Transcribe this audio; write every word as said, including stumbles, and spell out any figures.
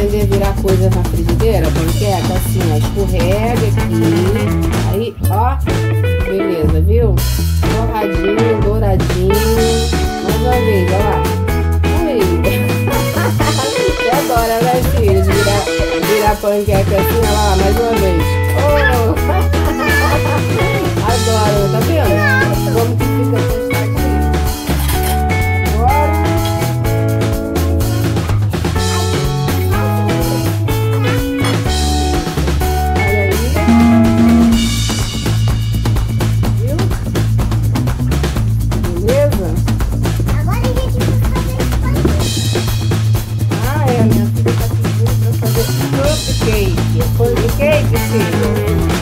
aprender a virar coisa na frigideira, panqueca, assim, ó, escorrega aqui, aí, ó, beleza, viu? Torradinho, douradinho, mais uma vez, ó lá. Você adora, né, filhos? Virar, virar panqueca assim, ó lá, mais uma vez. Oh! Adoro, tá vendo? Como que fica assim? Cake, foi de cake, filho.